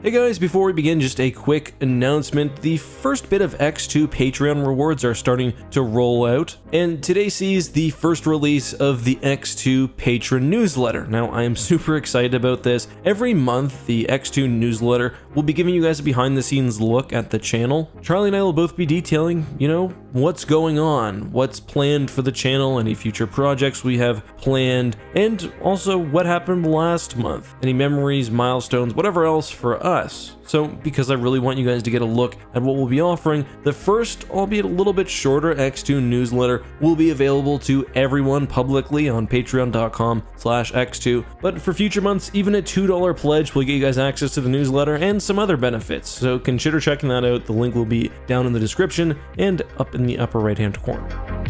Hey guys, before we begin, just a quick announcement. The first bit of X2 Patreon rewards are starting to roll out, and today sees the first release of the X2 Patron newsletter. Now, I am super excited about this. Every month, the X2 newsletter will be giving you guys a behind-the-scenes look at the channel. Charlie and I will both be detailing, you know, what's going on, what's planned for the channel, any future projects we have planned, and also what happened last month, any memories, milestones, whatever else for us. So, because I really want you guys to get a look at what we'll be offering, the first, albeit a little bit shorter, X2 newsletter will be available to everyone publicly on patreon.com/X2. But for future months, even a $2 pledge will get you guys access to the newsletter and some other benefits. So consider checking that out. The link will be down in the description and up in the upper right-hand corner.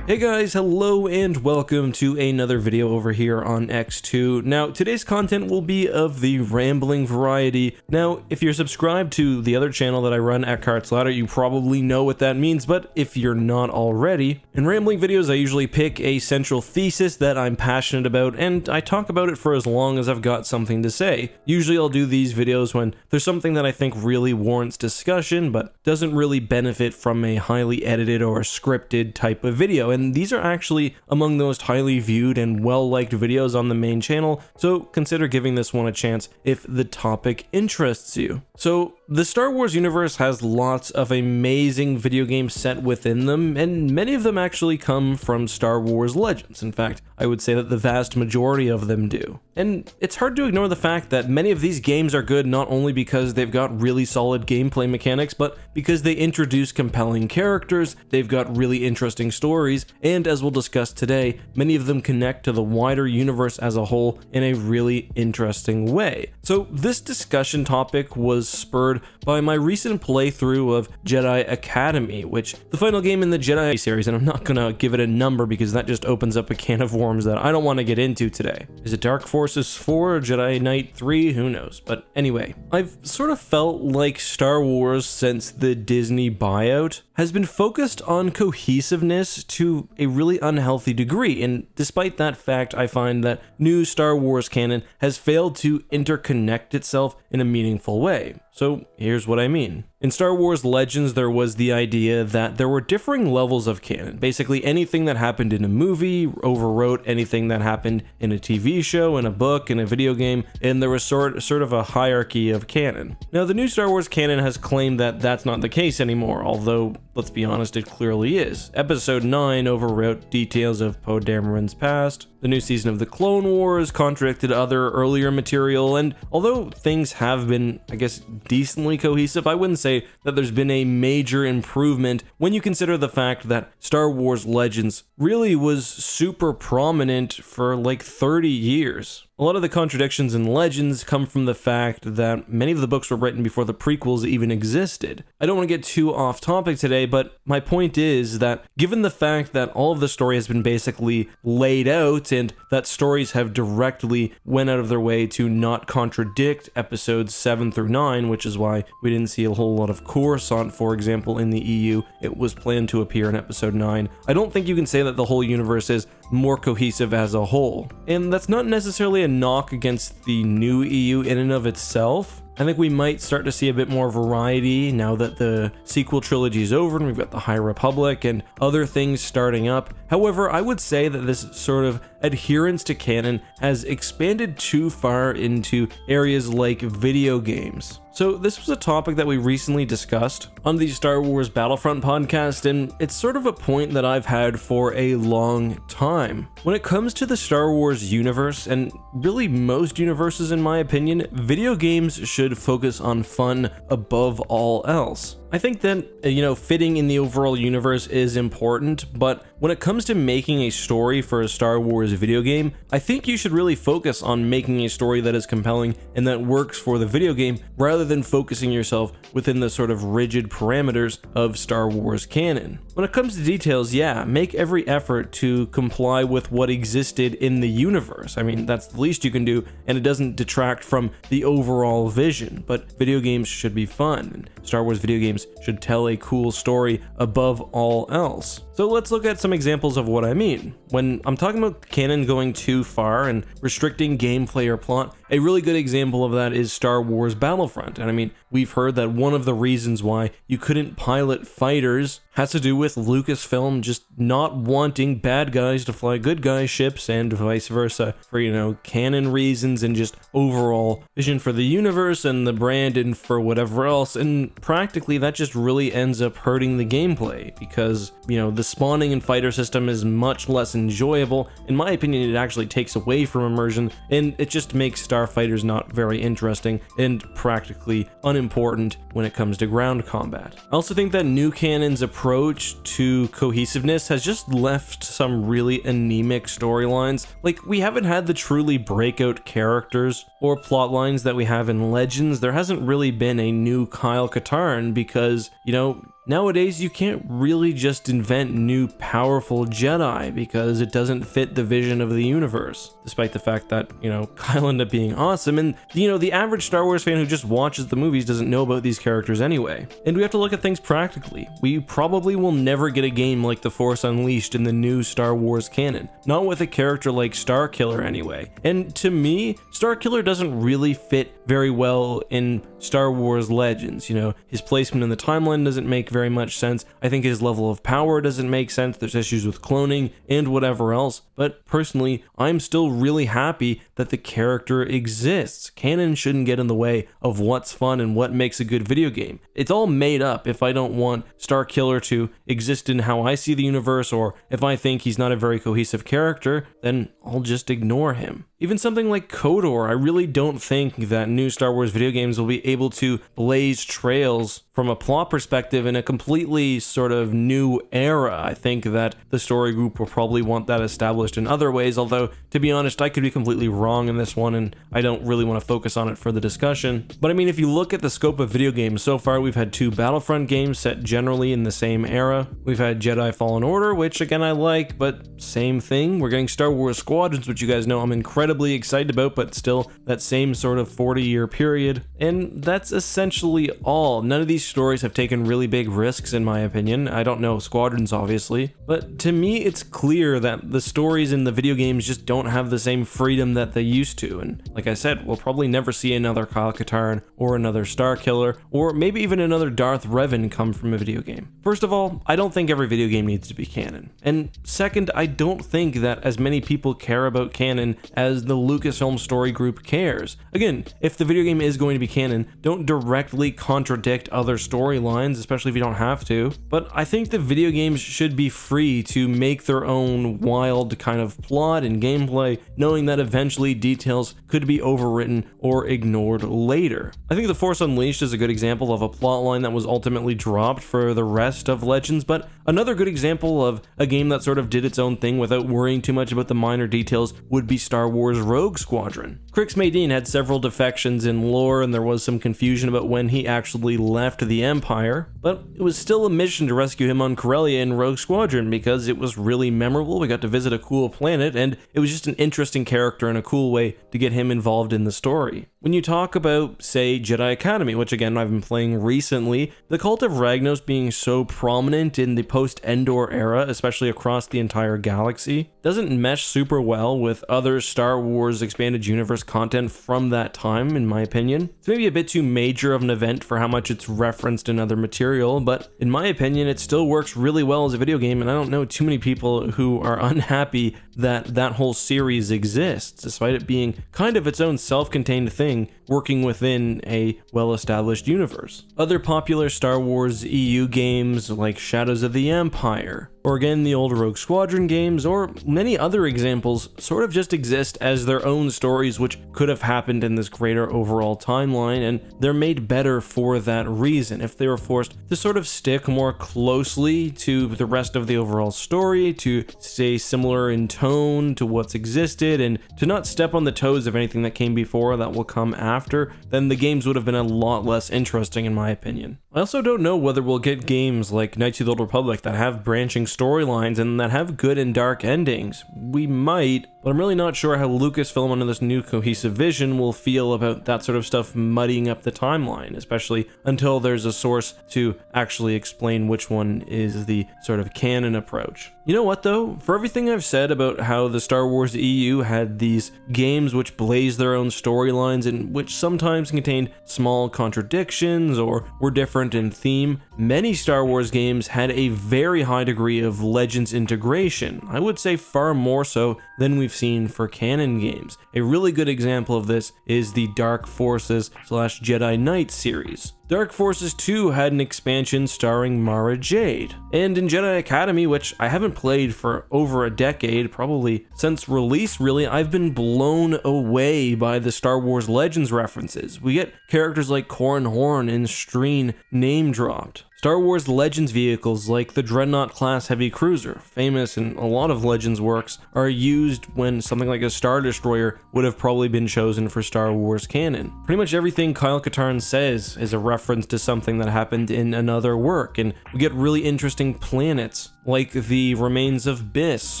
Hey guys, hello and welcome to another video over here on X2. Now, today's content will be of the rambling variety. Now, if you're subscribed to the other channel that I run, Eckhart's Ladder, you probably know what that means, but if you're not already, in rambling videos I usually pick a central thesis that I'm passionate about, and I talk about it for as long as I've got something to say. Usually I'll do these videos when there's something that I think really warrants discussion, but doesn't really benefit from a highly edited or scripted type of video. And these are actually among the most highly viewed and well-liked videos on the main channel, so consider giving this one a chance if the topic interests you. So, the Star Wars universe has lots of amazing video games set within them, and many of them actually come from Star Wars Legends. In fact, I would say that the vast majority of them do. And it's hard to ignore the fact that many of these games are good not only because they've got really solid gameplay mechanics, but because they introduce compelling characters, they've got really interesting stories, and as we'll discuss today, many of them connect to the wider universe as a whole in a really interesting way. So this discussion topic was spurred by my recent playthrough of Jedi Academy, which the final game in the Jedi series, and I'm not gonna give it a number because that just opens up a can of worms that I don't want to get into today. Is it Dark Forces? Forces 4, Jedi Knight 3, who knows? But anyway, I've sort of felt like Star Wars since the Disney buyout has been focused on cohesiveness to a really unhealthy degree, and despite that fact, I find that new Star Wars canon has failed to interconnect itself in a meaningful way. So here's what I mean. In Star Wars Legends, there was the idea that there were differing levels of canon. Basically, anything that happened in a movie overwrote anything that happened in a TV show, in a book, in a video game, and there was sort of a hierarchy of canon. Now, the new Star Wars canon has claimed that that's not the case anymore, although, let's be honest, it clearly is. Episode 9 overwrote details of Poe Dameron's past. The new season of the Clone Wars contradicted other earlier material, and although things have been, I guess, decently cohesive, I wouldn't say that there's been a major improvement when you consider the fact that Star Wars Legends really was super prominent for like 30 years. A lot of the contradictions in Legends come from the fact that many of the books were written before the prequels even existed. I don't want to get too off topic today, but my point is that given the fact that all of the story has been basically laid out and that stories have directly went out of their way to not contradict episodes 7 through 9, which is why we didn't see a whole lot of Coruscant, for example, in the EU. It was planned to appear in episode 9. I don't think you can say that the whole universe is more cohesive as a whole. And that's not necessarily a knock against the new EU in and of itself. I think we might start to see a bit more variety now that the sequel trilogy is over and we've got the High Republic and other things starting up. However, I would say that this sort of adherence to canon has expanded too far into areas like video games. So this was a topic that we recently discussed on the Star Wars Battlefront podcast, and it's sort of a point that I've had for a long time. When it comes to the Star Wars universe, and really most universes in my opinion, video games should focus on fun above all else. I think that, you know, fitting in the overall universe is important, but when it comes to making a story for a Star Wars video game, I think you should really focus on making a story that is compelling and that works for the video game, rather than focusing yourself within the sort of rigid parameters of Star Wars canon. When it comes to details, yeah, make every effort to comply with what existed in the universe. I mean, that's the least you can do, and it doesn't detract from the overall vision, but video games should be fun, and Star Wars video games games should tell a cool story above all else. So let's look at some examples of what I mean. When I'm talking about canon going too far and restricting gameplay or plot, a really good example of that is Star Wars Battlefront. And I mean, we've heard that one of the reasons why you couldn't pilot fighters has to do with Lucasfilm just not wanting bad guys to fly good guy ships and vice versa for, you know, canon reasons and just overall vision for the universe and the brand and for whatever else. And practically that just really ends up hurting the gameplay because, you know, the spawning and fighter system is much less enjoyable. In my opinion, it actually takes away from immersion and it just makes starfighters not very interesting and practically unimportant when it comes to ground combat. I also think that New Canon's approach to cohesiveness has just left some really anemic storylines. Like, we haven't had the truly breakout characters or plot lines that we have in Legends. There hasn't really been a new Kyle Katarn because, you know, nowadays, you can't really just invent new powerful Jedi because it doesn't fit the vision of the universe, despite the fact that, you know, Kyle ended up being awesome. And, you know, the average Star Wars fan who just watches the movies doesn't know about these characters anyway. And we have to look at things practically. We probably will never get a game like The Force Unleashed in the new Star Wars canon, not with a character like Starkiller anyway. And to me, Starkiller doesn't really fit very well in Star Wars Legends. You know, his placement in the timeline doesn't make very much sense. I think his level of power doesn't make sense. There's issues with cloning and whatever else. But personally, I'm still really happy that the character exists. Canon shouldn't get in the way of what's fun and what makes a good video game. It's all made up if I don't want Starkiller to exist in how I see the universe, or if I think he's not a very cohesive character, then I'll just ignore him. Even something like KOTOR, I really don't think that new Star Wars video games will be able to blaze trails from a plot perspective in a completely sort of new era. I think that the story group will probably want that established in other ways, although, to be honest, I could be completely wrong in this one, and I don't really want to focus on it for the discussion. But I mean, if you look at the scope of video games, so far we've had two Battlefront games set generally in the same era. We've had Jedi Fallen Order, which again I like, but same thing. We're getting Star Wars Squadrons, which you guys know I'm incredibly excited about, but still that same sort of 40-year period. And that's essentially all. None of these stories have taken really big risks in my opinion. I don't know Squadrons obviously, but to me it's clear that the stories in the video games just don't have the same freedom that they used to. And like I said, we'll probably never see another Kyle Katarn or another Starkiller or maybe even another Darth Revan come from a video game. First of all, I don't think every video game needs to be canon. And second, I don't think that as many people care about canon as the Lucasfilm story group cares. Again, if the video game is going to be canon, don't directly contradict other storylines, especially if you don't have to. But I think the video games should be free to make their own wild kind of plot and gameplay, knowing that eventually details could be overwritten or ignored later. I think The Force Unleashed is a good example of a plotline that was ultimately dropped for the rest of Legends, but another good example of a game that sort of did its own thing without worrying too much about the minor details would be Star Wars Rogue Squadron. Krix Madine had several defections in lore, and there was some confusion about when he actually left the Empire, but it was still a mission to rescue him on Corellia in Rogue Squadron because it was really memorable. We got to visit a cool planet, and it was just an interesting character and a cool way to get him involved in the story. When you talk about, say, Jedi Academy, which again I've been playing recently, the Cult of Ragnos being so prominent in the post-Endor era, especially across the entire galaxy, doesn't mesh super well with other Star Wars Expanded Universe content from that time, in my opinion. It's maybe a bit too major of an event for how much it's referenced in other material, but in my opinion, it still works really well as a video game, and I don't know too many people who are unhappy that that whole series exists, despite it being kind of its own self-contained thing working within a well-established universe. Other popular Star Wars EU games like Shadows of the Empire, or again the old Rogue Squadron games, or many other examples sort of just exist as their own stories which could have happened in this greater overall timeline, and they're made better for that reason. If they were forced to sort of stick more closely to the rest of the overall story, to stay similar in tone tone to what's existed, and to not step on the toes of anything that came before that will come after, then the games would have been a lot less interesting in my opinion. I also don't know whether we'll get games like Knights of the Old Republic that have branching storylines and that have good and dark endings. We might, but I'm really not sure how Lucasfilm under this new cohesive vision will feel about that sort of stuff muddying up the timeline, especially until there's a source to actually explain which one is the sort of canon approach. You know what though? For everything I've said about how the Star Wars EU had these games which blazed their own storylines and which sometimes contained small contradictions or were different in theme, many Star Wars games had a very high degree of Legends integration. I would say far more so than we've seen for canon games. A really good example of this is the Dark Forces / Jedi Knight series. Dark Forces 2 had an expansion starring Mara Jade, and in Jedi Academy, which I haven't played for over a decade, probably since release really, I've been blown away by the Star Wars Legends references. We get characters like Corran Horn and Streen name dropped. Star Wars Legends vehicles like the Dreadnought class heavy cruiser, famous in a lot of Legends works, are used when something like a Star Destroyer would have probably been chosen for Star Wars canon. Pretty much everything Kyle Katarn says is a reference to something that happened in another work, and we get really interesting planets like the remains of Biss,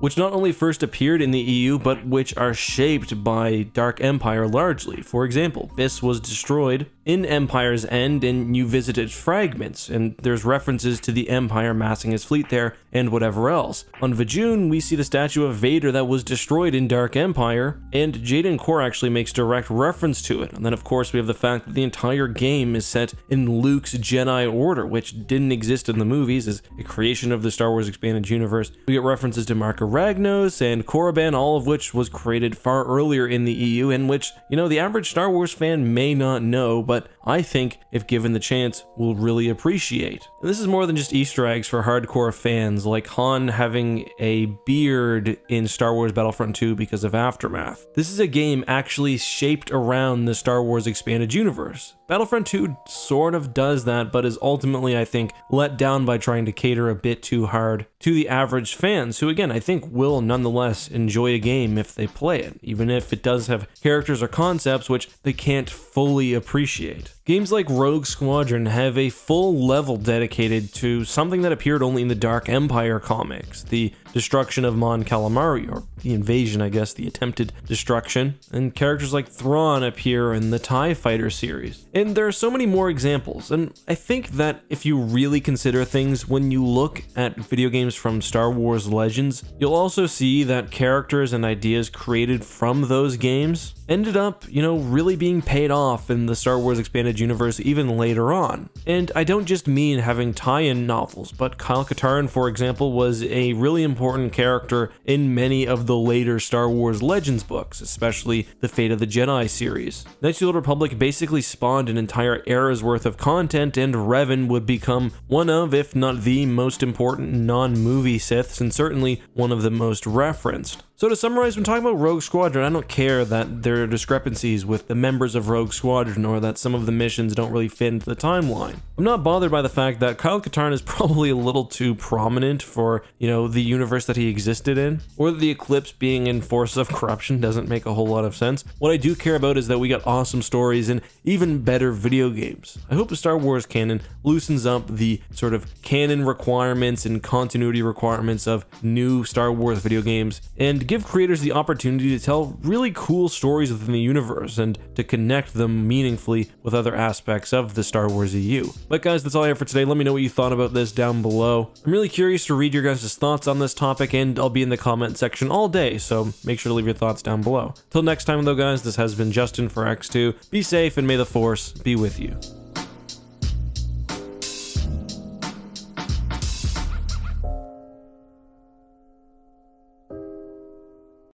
which not only first appeared in the EU, but which are shaped by Dark Empire largely. For example, Biss was destroyed in Empire's End, and you visited fragments, and there's references to the Empire massing his fleet there, and whatever else. On Vajun, we see the statue of Vader that was destroyed in Dark Empire, and Jaden Core actually makes direct reference to it. And then of course we have the fact that the entire game is set in Luke's Jedi Order, which didn't exist in the movies, is a creation of the Star Wars Expanded Universe. We get references to Cult of Ragnos and Korriban, all of which was created far earlier in the EU, and which, you know, the average Star Wars fan may not know, but I think, if given the chance, will really appreciate. And this is more than just Easter eggs for hardcore fans, like Han having a beard in Star Wars Battlefront 2 because of Aftermath. This is a game actually shaped around the Star Wars Expanded Universe. Battlefront 2 sort of does that, but is ultimately, I think, let down by trying to cater a bit too hard to the average fans, who again, I think will nonetheless enjoy a game if they play it, even if it does have characters or concepts which they can't fully appreciate. Games like Rogue Squadron have a full level dedicated to something that appeared only in the Dark Empire comics, the destruction of Mon Calamari, or the invasion, I guess, the attempted destruction, and characters like Thrawn appear in the TIE Fighter series. And there are so many more examples, and I think that if you really consider things when you look at video games from Star Wars Legends, you'll also see that characters and ideas created from those games ended up, you know, really being paid off in the Star Wars Expanded Universe even later on. And I don't just mean having tie-in novels, but Kyle Katarn, for example, was a really important character in many of the later Star Wars Legends books, especially the Fate of the Jedi series. Knights of the Old Republic basically spawned an entire era's worth of content, and Revan would become one of, if not the most important non-movie Siths, and certainly one of the most referenced. So to summarize, when talking about Rogue Squadron, I don't care that there are discrepancies with the members of Rogue Squadron or that some of the missions don't really fit into the timeline. I'm not bothered by the fact that Kyle Katarn is probably a little too prominent for, you know, the universe that he existed in, or the Eclipse being in force of corruption doesn't make a whole lot of sense. What I do care about is that we got awesome stories and even better video games. I hope the Star Wars canon loosens up the sort of canon requirements and continuity requirements of new Star Wars video games and give creators the opportunity to tell really cool stories within the universe and to connect them meaningfully with other aspects of the Star Wars EU. But guys, that's all I have for today. Let me know what you thought about this down below. I'm really curious to read your guys' thoughts on this topic, and I'll be in the comment section all day, so make sure to leave your thoughts down below. Till next time though guys, this has been Justin for X2. Be safe and may the Force be with you.